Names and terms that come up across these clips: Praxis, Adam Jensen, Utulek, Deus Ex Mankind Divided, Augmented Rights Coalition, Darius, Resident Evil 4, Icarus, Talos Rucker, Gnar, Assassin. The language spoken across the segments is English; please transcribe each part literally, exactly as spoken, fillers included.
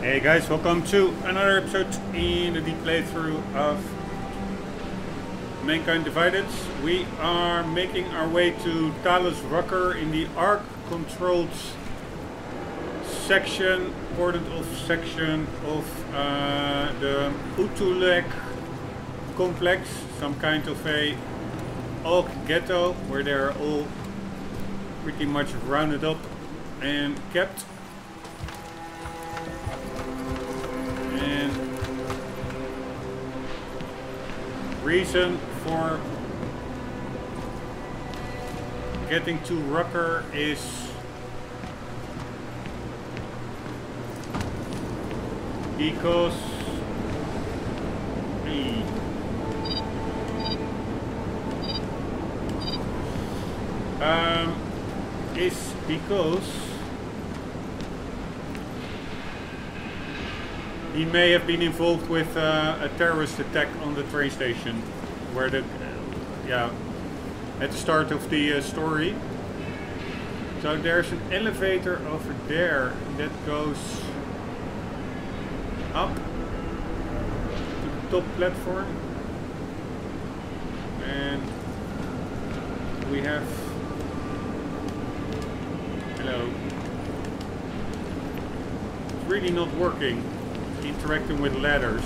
Hey guys, welcome to another episode in the playthrough of Mankind Divided. We are making our way to Talos Rucker in the arc controlled section, important of section of uh, the Utulek complex, some kind of a old ghetto where they're all pretty much rounded up and kept. And reason for getting to Rucker is because hey. um is because he may have been involved with uh, a terrorist attack on the train station, where the, uh, yeah, at the start of the uh, story. So there's an elevator over there that goes up to the top platform, and we have, hello, it's really not working. Interacting with ladders.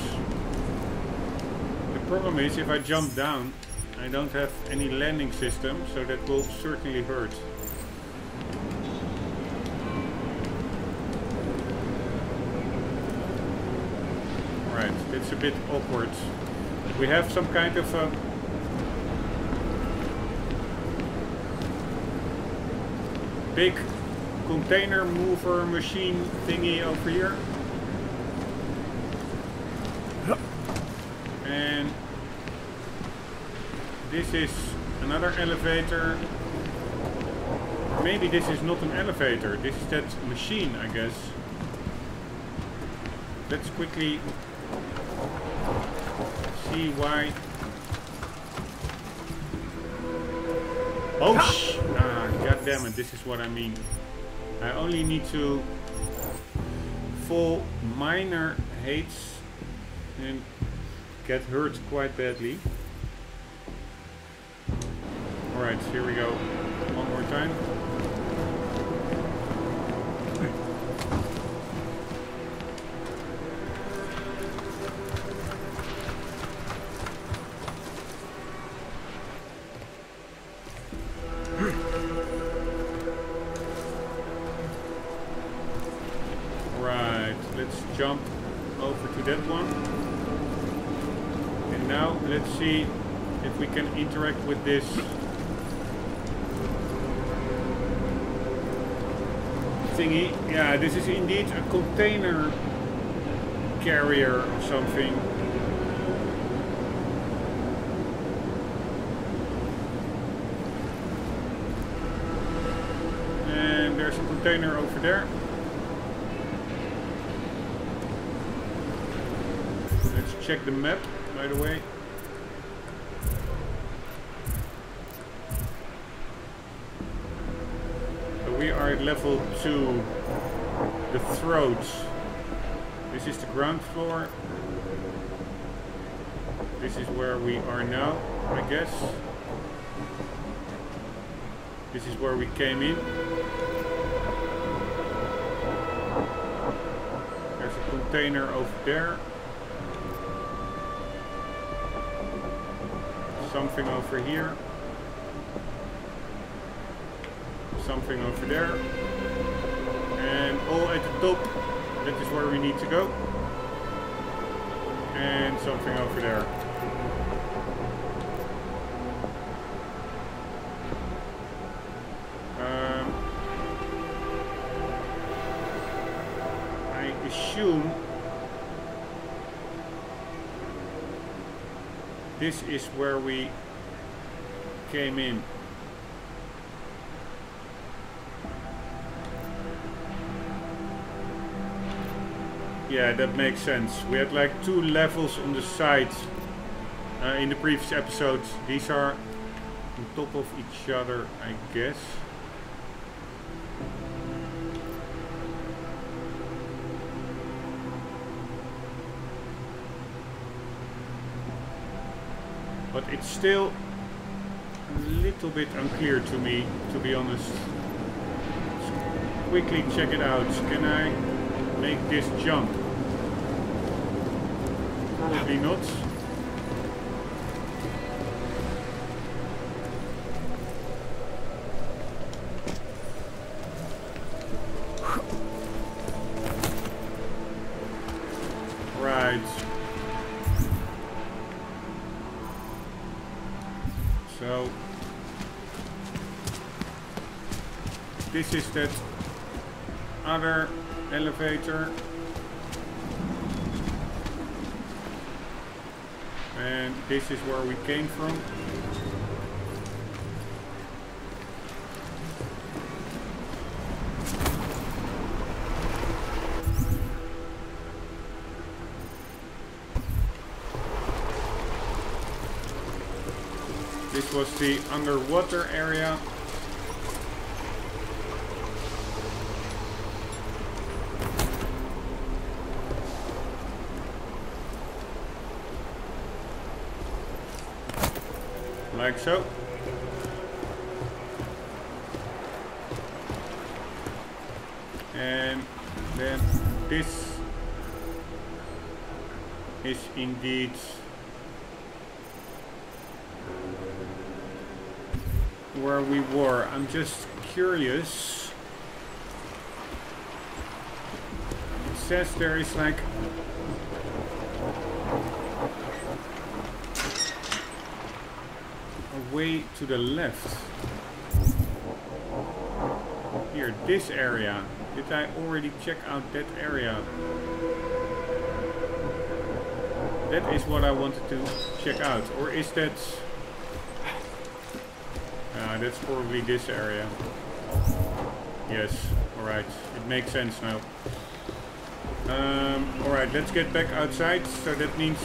The problem is if I jump down, I don't have any landing system, so that will certainly hurt. Alright, it's a bit awkward. We have some kind of a big container mover machine thingy over here. And this is another elevator. Maybe this is not an elevator, this is that machine, I guess. Let's quickly see why. Oh sh! Ah, goddammit, this is what I mean. I only need to fall minor hates and get hurt quite badly. Alright, here we go. One more time. Right, let's jump over to that one. Now let's see if we can interact with this. Thingy. Yeah, this is indeed a container carrier or something. And there's a container over there. Let's check the map. By the way, so we are at level two, the throats. This is the ground floor. This is where we are now, I guess. This is where we came in. There's a container over there. Something over here. Something over there. And all at the top. That is where we need to go. And something over there. Um, I assume this is where we came in. Yeah, that makes sense. We had like two levels on the side uh, in the previous episodes. These are on top of each other, I guess. But it's still a little bit unclear to me, to be honest. Let's quickly check it out. Can I make this jump? Probably not. This is that other elevator. And this is where we came from. This was the underwater area. Like so. And then this is indeed where we were. I'm just curious. It says there is like way to the left. Here, this area. Did I already check out that area? That is what I wanted to check out. Or is that... Ah, that's probably this area. Yes, alright. It makes sense now. Um, alright, let's get back outside. So that means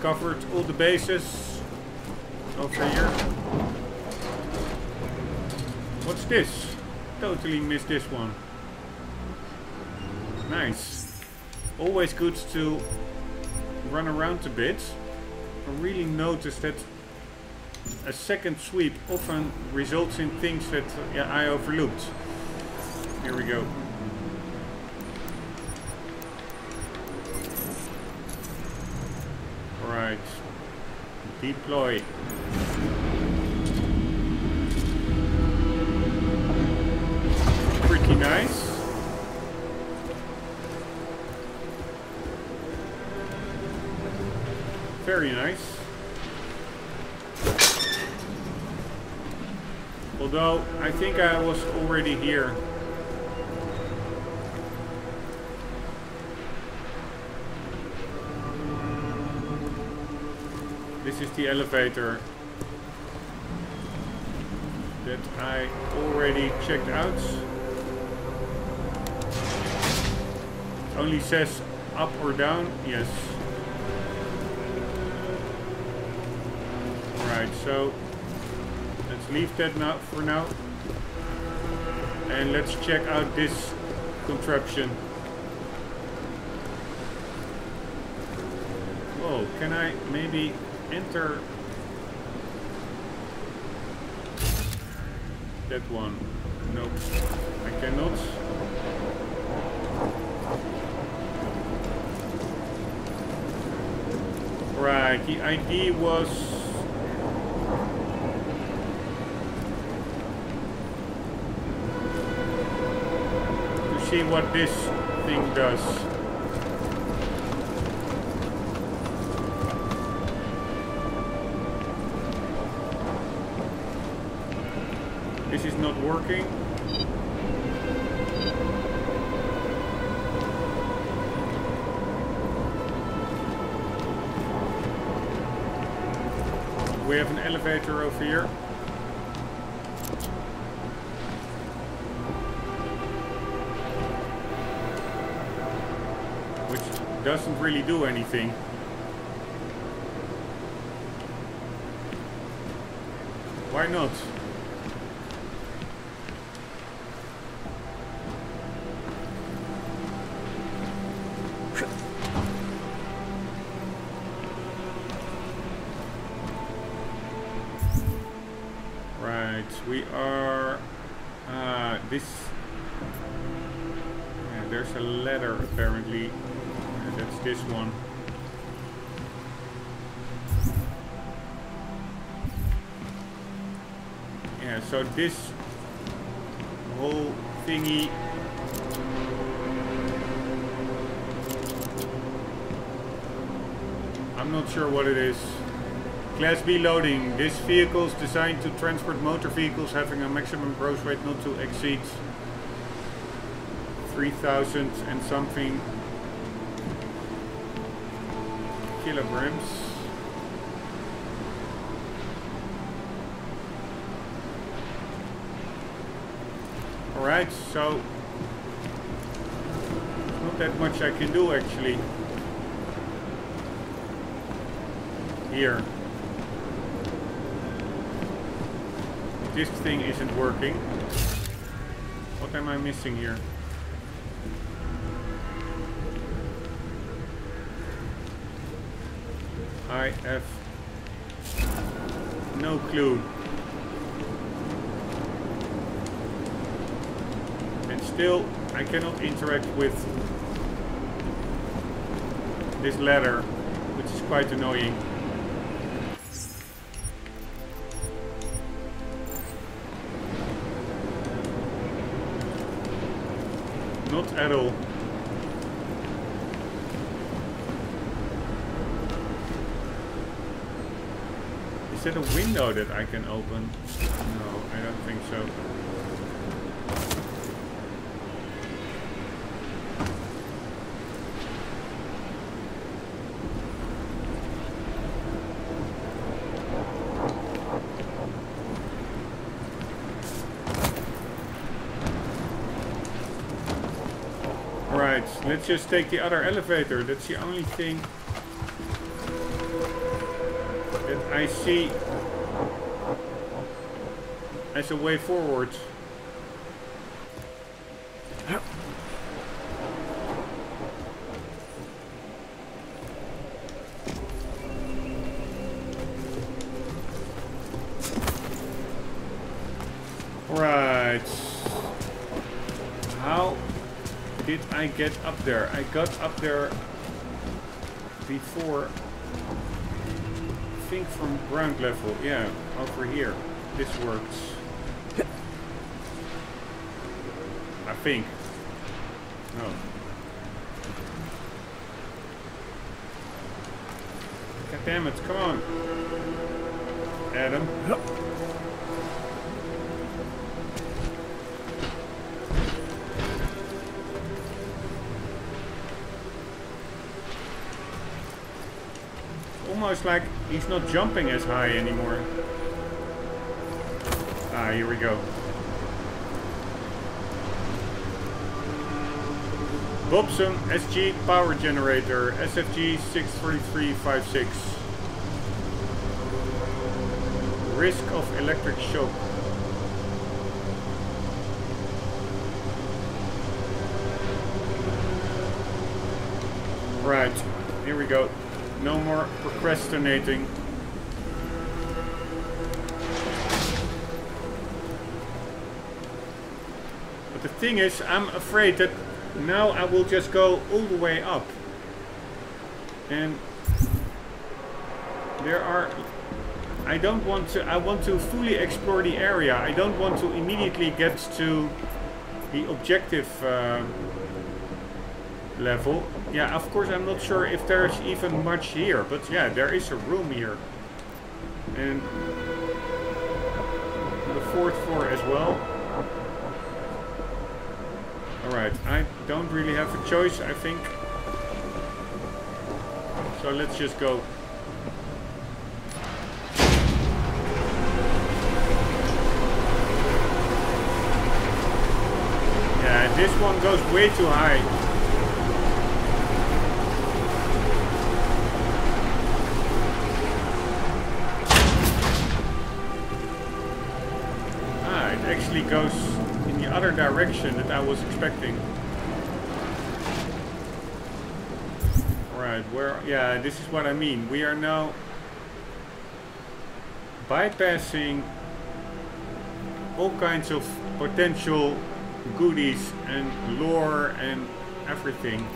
covered all the bases. Over here. What's this? Totally missed this one. Nice. Always good to run around a bit. I really noticed that a second sweep often results in things that yeah, I overlooked. Here we go. Alright. Deploy. Pretty nice. Very nice. Although, I think I was already here. This is the elevator that I already checked out. It only says up or down, yes. Alright, so let's leave that now for now. And let's check out this contraption. Whoa, can I maybe... enter that one. Nope, I cannot. Right, the idea was to see what this thing does. This is not working. We have an elevator over here. Which doesn't really do anything. Why not? we are uh, this yeah, there's a ladder apparently, yeah, that's this one. Yeah, so this whole thingy I'm not sure what it is. Class B loading. This vehicle is designed to transport motor vehicles having a maximum gross weight not to exceed three thousand and something kilograms. Alright, so not that much I can do actually. Here. This thing isn't working. What am I missing here? I have no clue. And still, I cannot interact with this ladder, which is quite annoying. Not at all. Is that a window that I can open? No, I don't think so. Let's just take the other elevator. That's the only thing that I see as a way forward. I get up there. I got up there before. I think from ground level. Yeah, over here. This works. I think. No. God damn it! Come on, Adam. Almost like he's not jumping as high anymore. Ah, here we go. Bobson S G power generator, S F G six three three five six. Risk of electric shock. Right, here we go. No more procrastinating. But the thing is, I'm afraid that now I will just go all the way up. And there are... I don't want to... I want to fully explore the area. I don't want to immediately get to the objective uh, level. Yeah, of course I'm not sure if there's even much here, but yeah, there is a room here. And the fourth floor as well. Alright, I don't really have a choice, I think. So let's just go. Yeah, this one goes way too high. Goes in the other direction that I was expecting. Alright, where, yeah, this is what I mean. We are now bypassing all kinds of potential goodies and lore and everything.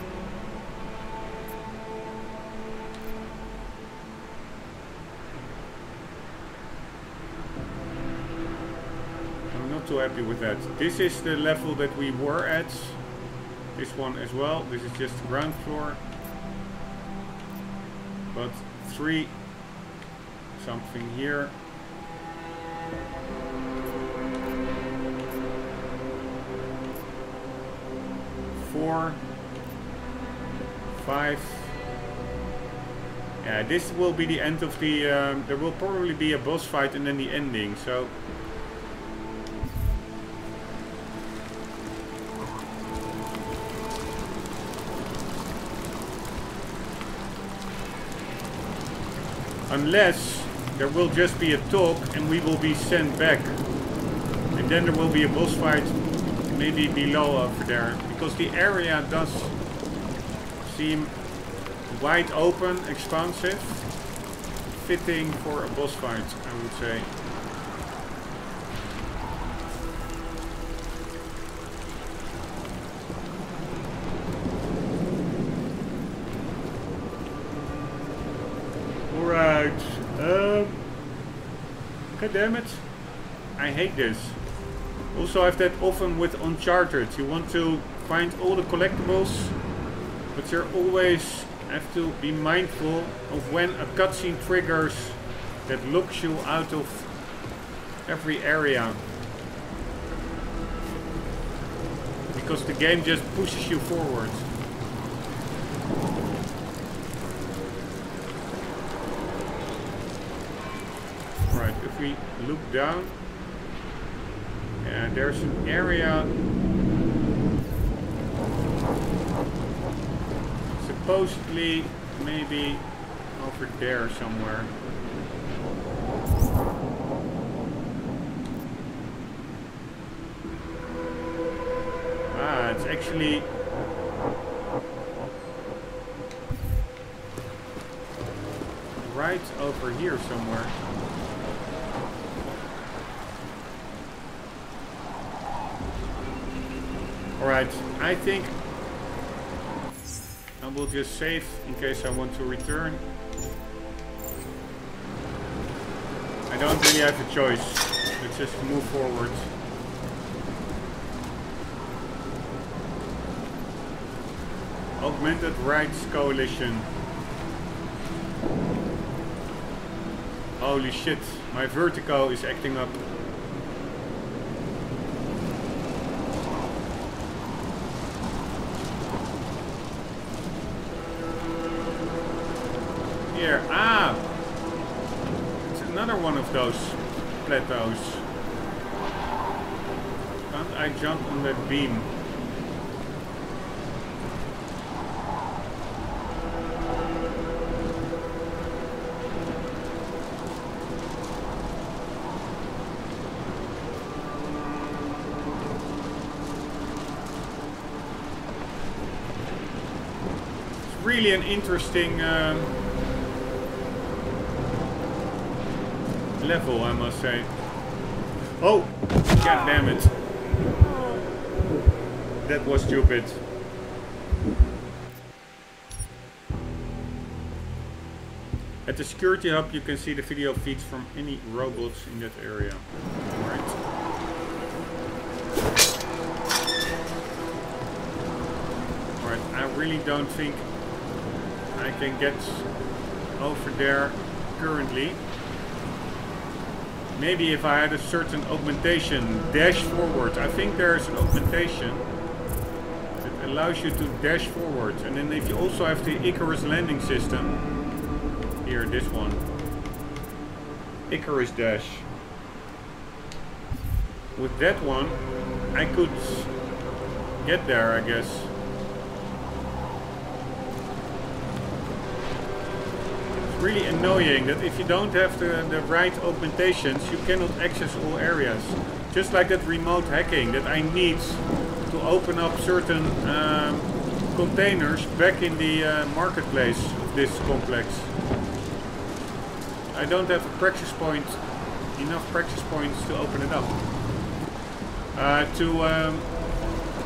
I'm not too happy with that. This is the level that we were at. This one as well. This is just the ground floor. But three something here. Four, five. Yeah, this will be the end of the. Um, there will probably be a boss fight and then the ending. So. Unless there will just be a talk and we will be sent back. And then there will be a boss fight maybe below over there. Because the area does seem wide open, expansive. Fitting for a boss fight, I would say. Damn it. I hate this. Also I have that often with Uncharted. You want to find all the collectibles, but you're always have to be mindful of when a cutscene triggers that locks you out of every area. Because the game just pushes you forward. We look down and there's an area supposedly maybe over there somewhere. Ah, it's actually right over here somewhere. Alright, I think I will just save in case I want to return. I don't really have a choice. Let's just move forward. Augmented Rights Coalition. Holy shit, my vertigo is acting up. Ah, it's another one of those plateaus. Can't I jump on that beam? It's really an interesting. Um, level, I must say. Oh, god damn it. That was stupid. At the security hub you can see the video feeds from any robots in that area. Alright. Alright, I really don't think I can get over there currently. Maybe if I had a certain augmentation, dash forward. I think there's an augmentation that allows you to dash forward. And then if you also have the Icarus landing system, here, this one. Icarus dash. With that one, I could get there, I guess. Really annoying that if you don't have the, the right augmentations you cannot access all areas, just like that remote hacking that I need to open up certain um, containers back in the uh, marketplace of this complex. I don't have a praxis point, enough praxis points to open it up. uh, to um,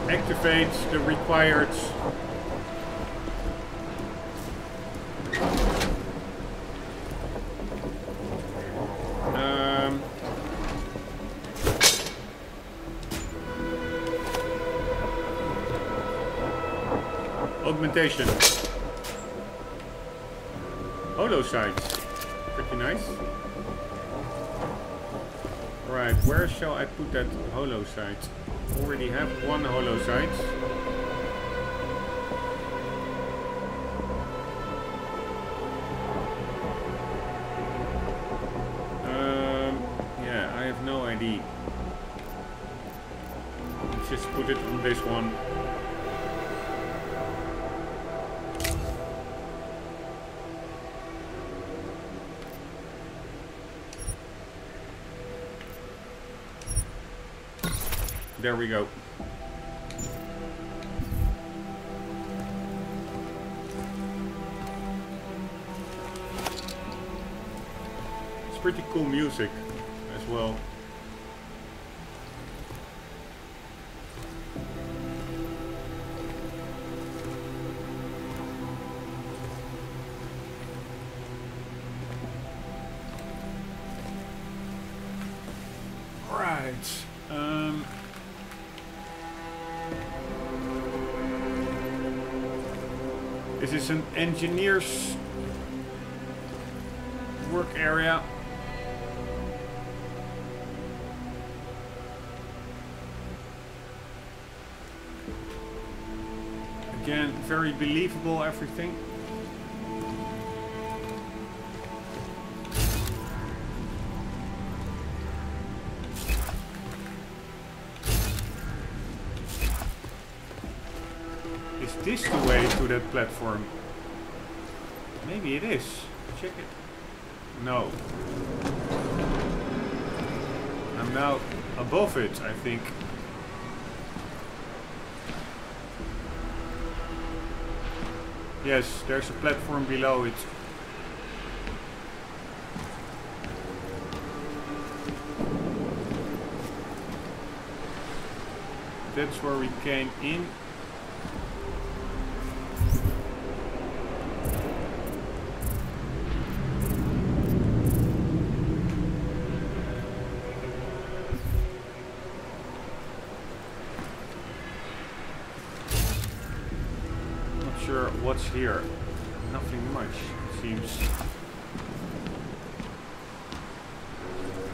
activate the required um, augmentation. Holo sights. Pretty nice. Right, where shall I put that holo sight? Already have one holo sight. Um, yeah, I have no idea. Let's just put it on this one. There we go. It's pretty cool music as well. An engineer's work area. Again, very believable, everything. Is this the way to that platform? Maybe it is. Check it. No. I'm now above it, I think. Yes, there's a platform below it. That's where we came in. What's here? Nothing much, it seems.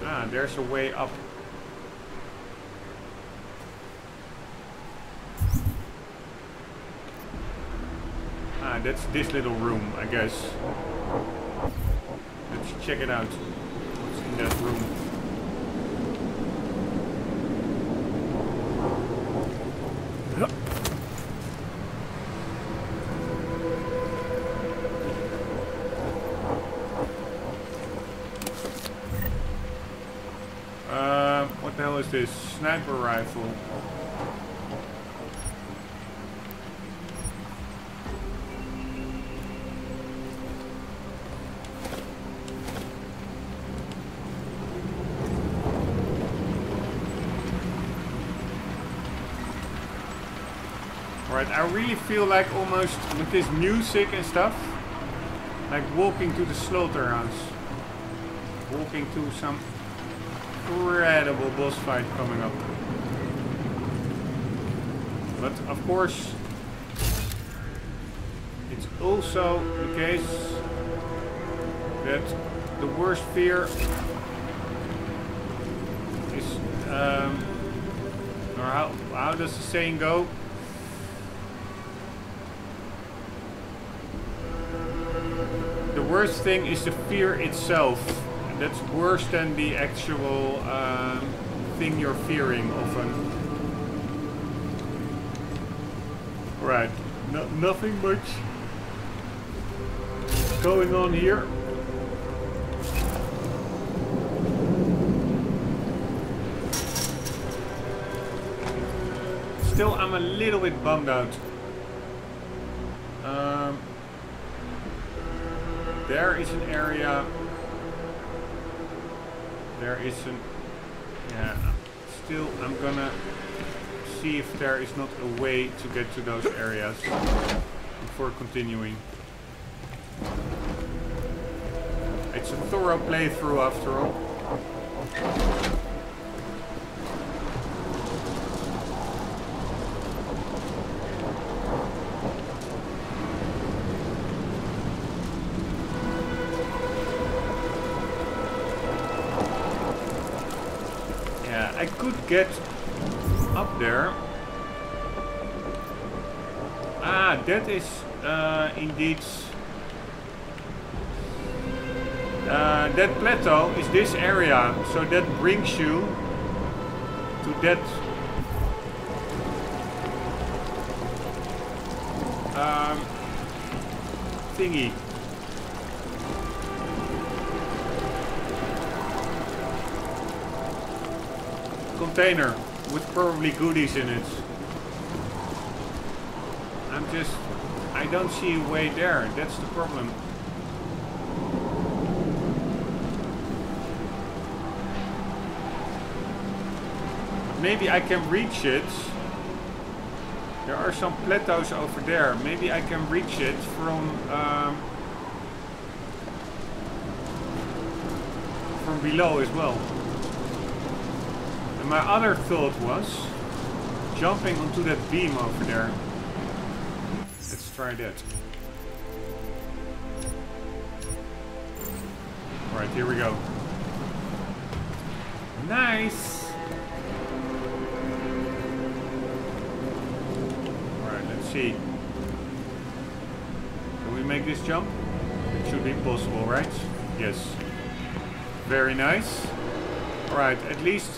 Ah, there's a way up. Ah, that's this little room, I guess. Let's check it out. What's in that room? This sniper rifle. Alright, I really feel like almost with this music and stuff, like walking to the slaughterhouse. Walking to some incredible boss fight coming up. But of course, it's also the case that the worst fear is, um, or how, how does the saying go? The worst thing is the fear itself. That's worse than the actual um, thing you're fearing often. Right, no, nothing much going on here. Still, I'm a little bit bummed out. Um, there is an area. There is an, yeah, still I'm gonna see if there is not a way to get to those areas before continuing. It's a thorough playthrough after all. Yeah, I could get up there. Ah, that is uh, indeed... Uh, that plateau is this area, so that brings you to that um, thingy. Container with probably goodies in it. I'm just... I don't see a way there, that's the problem. Maybe I can reach it. There are some plateaus over there. Maybe I can reach it from um, from below as well. And my other thought was jumping onto that beam over there. Let's try that. All right, here we go. Nice. Can we make this jump? It should be possible, right? Yes. Very nice. Alright, at least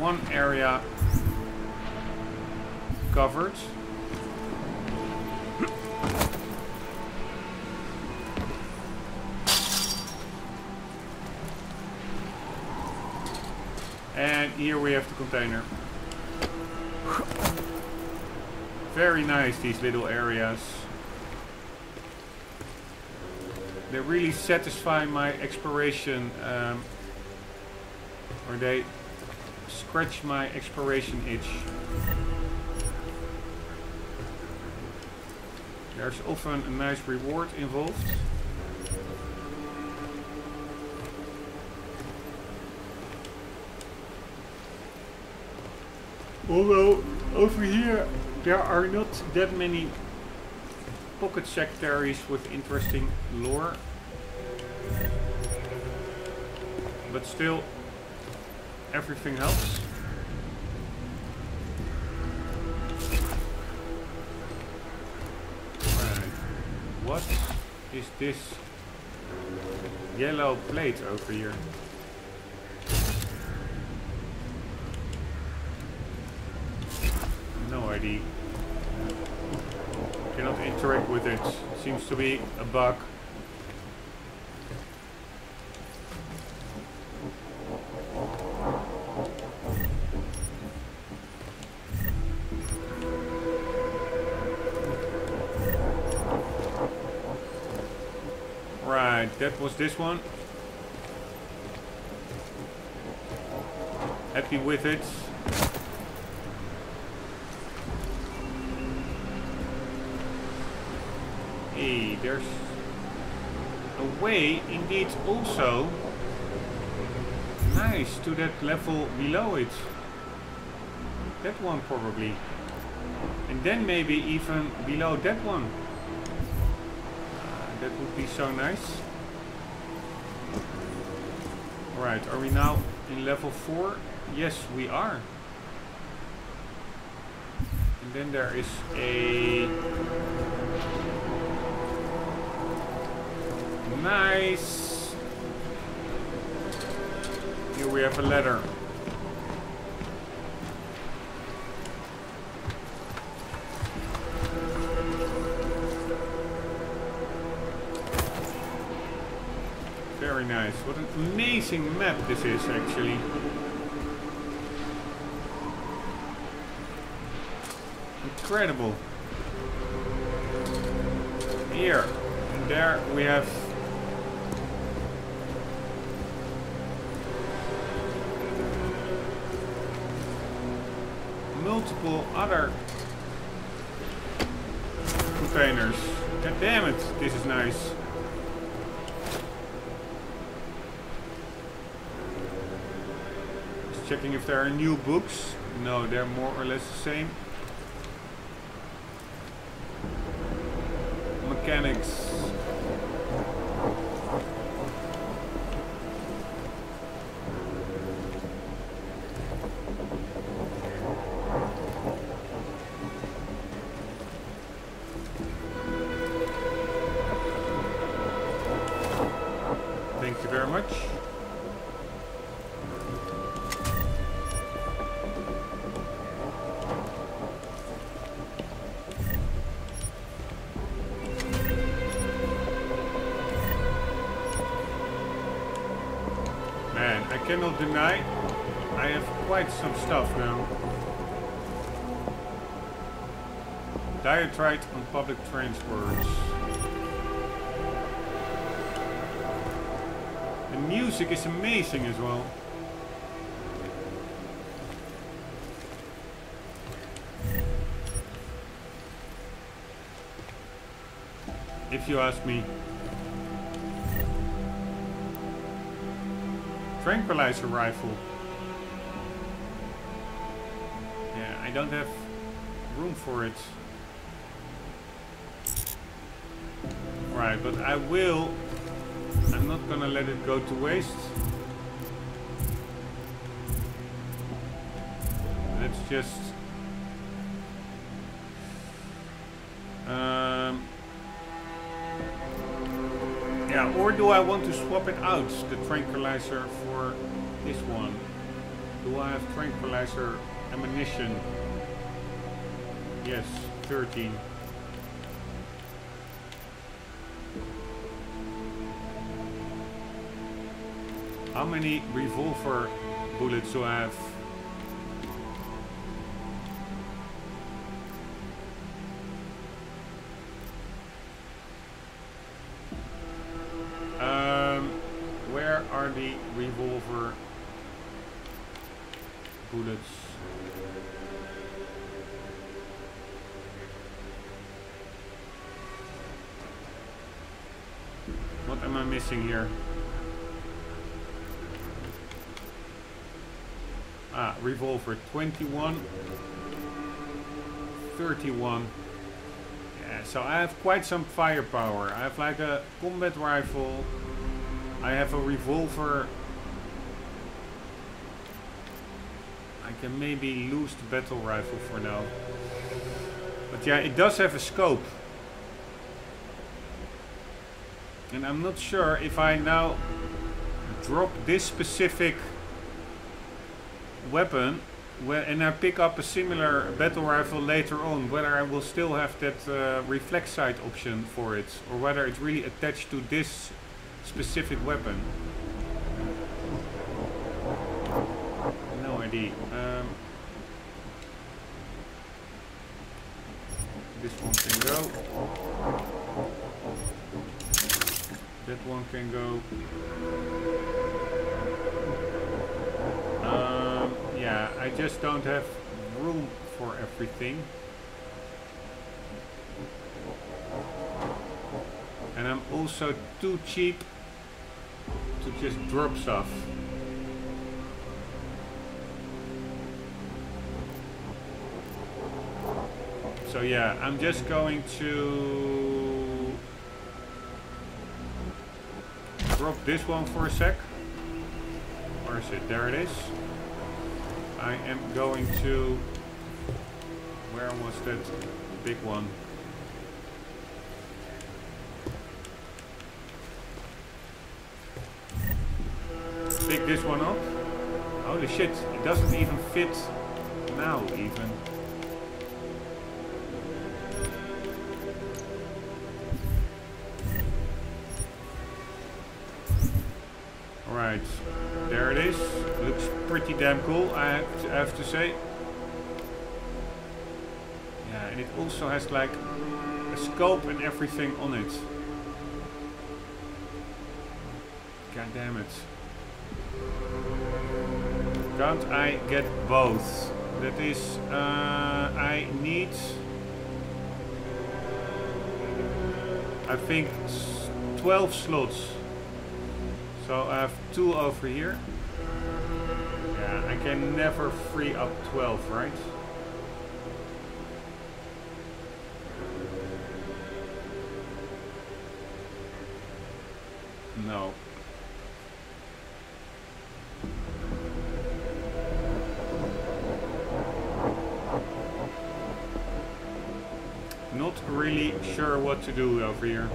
one area covered. And here we have the container. Very nice, these little areas. They really satisfy my exploration, um, or they scratch my exploration itch. There's often a nice reward involved. Although, over here there are not that many pocket sectaries with interesting lore, but still everything helps. Right. What is this yellow plate over here? No idea. Cannot interact with it. Seems to be a bug. Right, that was this one. Happy with it. There's a way, indeed, also nice to that level below it. That one probably. And then maybe even below that one. Uh, that would be so nice. Alright, are we now in level four? Yes, we are. And then there is a... Nice. Here we have a ladder. Very nice. What an amazing map this is, actually. Incredible. Here and there we have multiple other containers. God damn it, this is nice. Just checking if there are new books. No, they're more or less the same. Mechanics. Thank you very much. I cannot deny, I have quite some stuff now. Diatribe on public transports. The music is amazing as well. If you ask me. Tranquilizer rifle. Yeah, I don't have room for it. Right, but I will. I'm not gonna let it go to waste. Let's just um, yeah, or do I want to swap it out, the tranquilizer, for this one? Do I have tranquilizer ammunition? Yes, thirteen. How many revolver bullets do I have? Revolver bullets. What am I missing here? Ah, revolver twenty-one, thirty-one. Yeah, so I have quite some firepower. I have like a combat rifle. I have a revolver. I can maybe lose the battle rifle for now. But yeah, it does have a scope. And I'm not sure if I now drop this specific weapon and I pick up a similar battle rifle later on, whether I will still have that uh, reflex sight option for it, or whether it's really attached to this specific weapon. No idea. Um, this one can go. That one can go. Um, yeah, I just don't have room for everything. And I'm also too cheap to just drop stuff. So yeah, I'm just going to drop this one for a sec. Where is it? There it is. I am going to... Where was that big one? Pick this one up. Holy shit, it doesn't even fit now even. Alright, there it is. Looks pretty damn cool, I have to, I have to say. Yeah, and it also has like a scope and everything on it. God damn it. Can't I get both? That is, uh, I need, I think, twelve slots. So I have two over here. Yeah, I can never free up twelve, right? No. Not really sure what to do over here.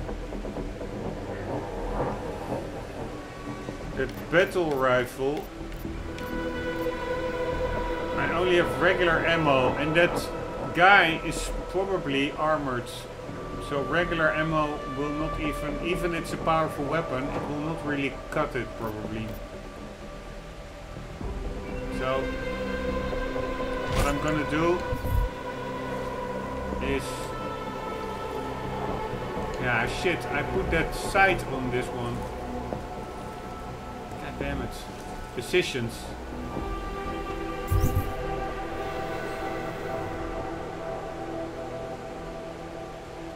The battle rifle. I only have regular ammo, and that guy is probably armored. So regular ammo will not even, even it's a powerful weapon, it will not really cut it probably. So what I'm gonna do is, yeah, shit, I put that sight on this one. God damn it. Positions.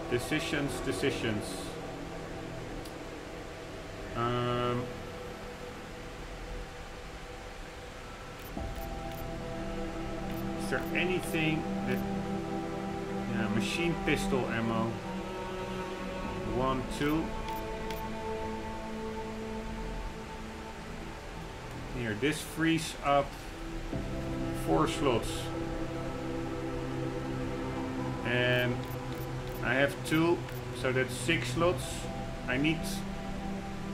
Decisions, decisions. Um, is there anything that... Yeah, machine pistol ammo. One, two. Here, this frees up four slots. And I have two, so that's six slots. I need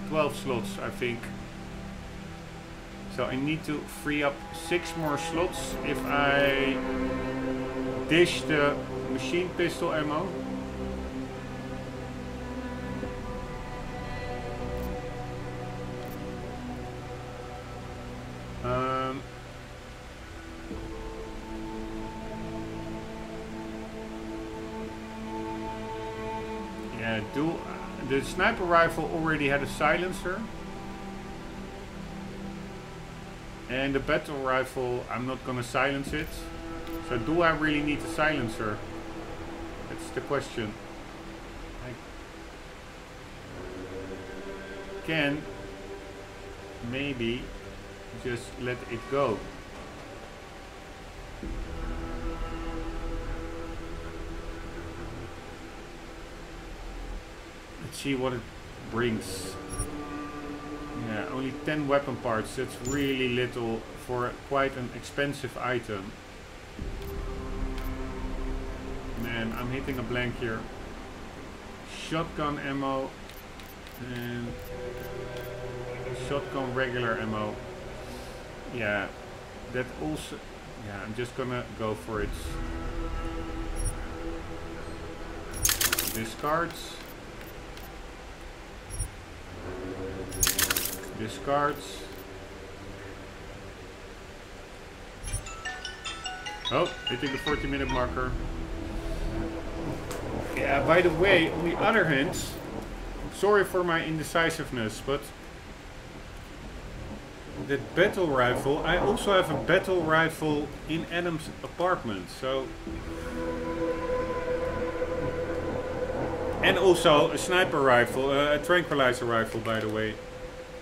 twelve slots, I think. So I need to free up six more slots if I dish the machine pistol ammo. Um, yeah, do the sniper rifle already had a silencer? And the battle rifle, I'm not gonna silence it. So do I really need a silencer? That's the question. I can maybe just let it go. Let's see what it brings. Yeah, only ten weapon parts. That's really little for quite an expensive item. Man, I'm hitting a blank here. Shotgun ammo and shotgun regular ammo. Yeah, that also, yeah, I'm just gonna go for it. Discard. Discard. Oh, hitting the forty minute marker. Yeah, by the way, on the other hand, sorry for my indecisiveness, but that battle rifle, I also have a battle rifle in Adam's apartment, so... And also a sniper rifle, uh, a tranquilizer rifle, by the way.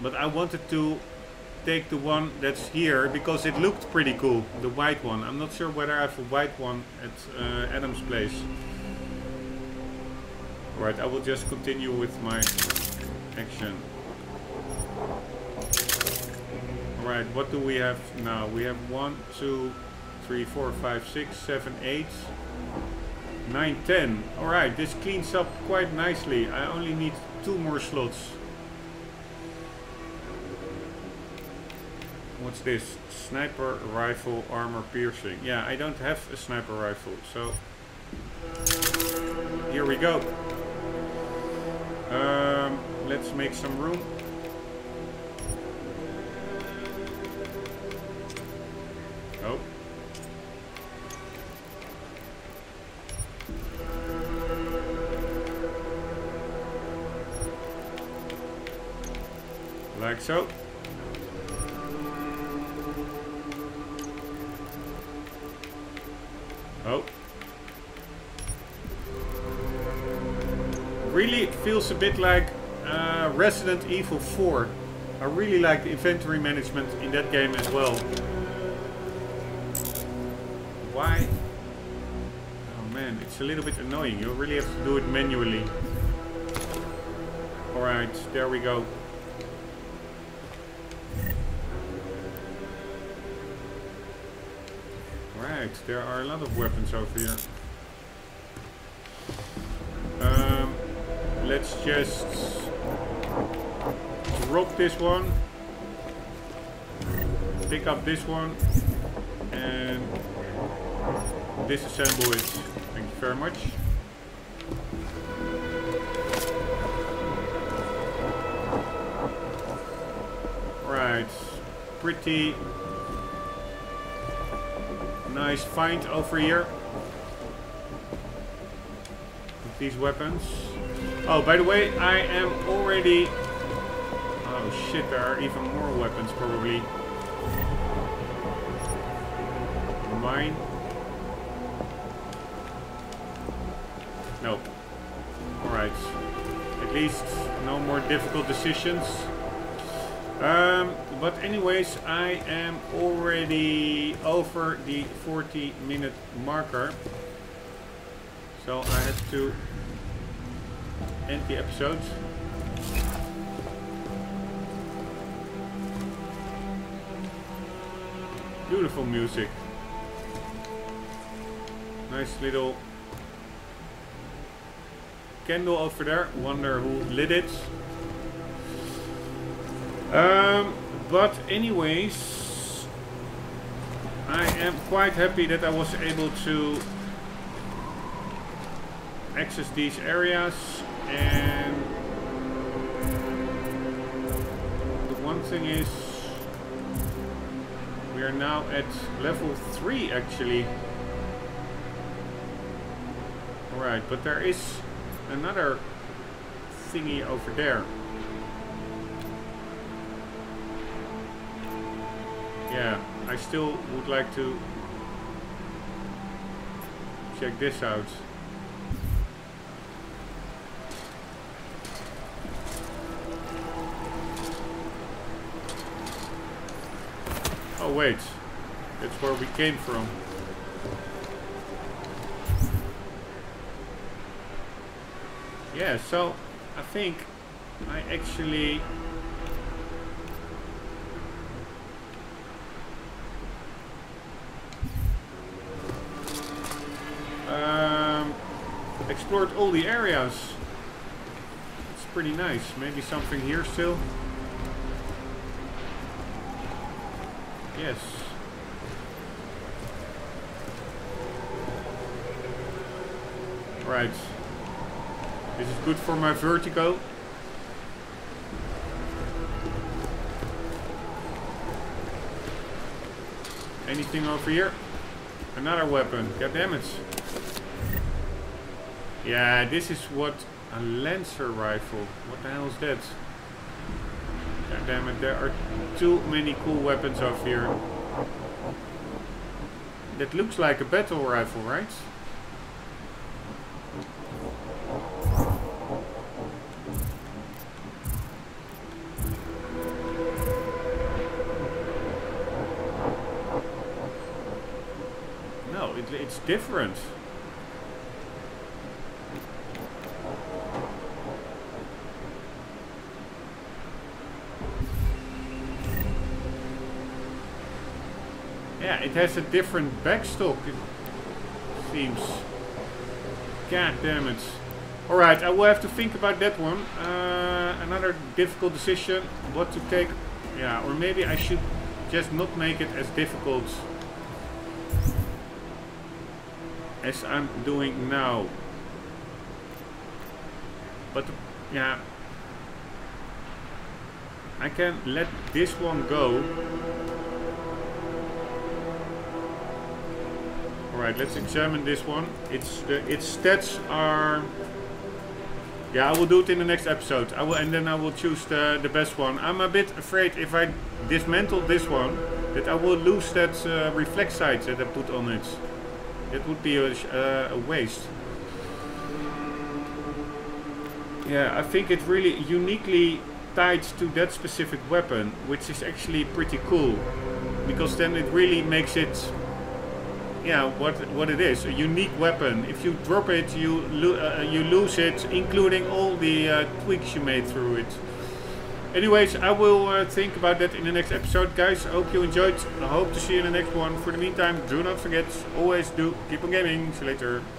But I wanted to take the one that's here, because it looked pretty cool, the white one. I'm not sure whether I have a white one at uh, Adam's place. Alright, I will just continue with my action. Right, what do we have now? We have one, two, three, four, five, six, seven, eight, nine, ten. Alright, this cleans up quite nicely. I only need two more slots. What's this? Sniper rifle armor piercing. Yeah, I don't have a sniper rifle, so here we go. Um, let's make some room. Oh. Like so. feels a bit like uh, Resident Evil four. I really like the inventory management in that game as well. Why? Oh man, it's a little bit annoying. You really have to do it manually. Alright, there we go. Alright, there are a lot of weapons over here. Um, let's just drop this one, pick up this one, and disassemble it. Thank you very much. Right, pretty nice find over here. These weapons. Oh, by the way, I am already... Oh shit, there are even more weapons probably. Mine. Nope. Alright. At least no more difficult decisions. Um, but anyways, I am already over the forty minute marker. So I have to end the episode. Beautiful music. Nice little candle over there. Wonder who lit it. Um, but anyways, I am quite happy that I was able to access these areas, and the one thing is we are now at level three actually. Alright, but there is another thingy over there. Yeah, I still would like to check this out. Oh wait, that's where we came from. Yeah, so I think I actually... Um, explored all the areas. It's pretty nice. Maybe something here still. Yes. Right. This is good for my vertigo. Anything over here? Another weapon. God damn it. Yeah, this is what a Lancer rifle. What the hell is that? God damn it, there are too many cool weapons over here. That looks like a battle rifle, right? No, it, it's different. It has a different backstock, it seems. God damn it. Alright, I will have to think about that one. Uh, another difficult decision. What to take. Yeah, or maybe I should just not make it as difficult as I'm doing now. But, yeah. I can let this one go. Alright, let's examine this one. Its uh, its stats are... Yeah, I will do it in the next episode. I will, and then I will choose the, the best one. I'm a bit afraid if I dismantle this one, that I will lose that uh, reflex sight that I put on it. That would be a, uh, a waste. Yeah, I think it really uniquely tied to that specific weapon, which is actually pretty cool, because then it really makes it, yeah, what what it is, a unique weapon. If you drop it, you lo uh, you lose it, including all the uh, tweaks you made through it. Anyways, I will uh, think about that in the next episode, guys. I hope you enjoyed. I hope to see you in the next one. For the meantime, do not forget, always do keep on gaming. See you later.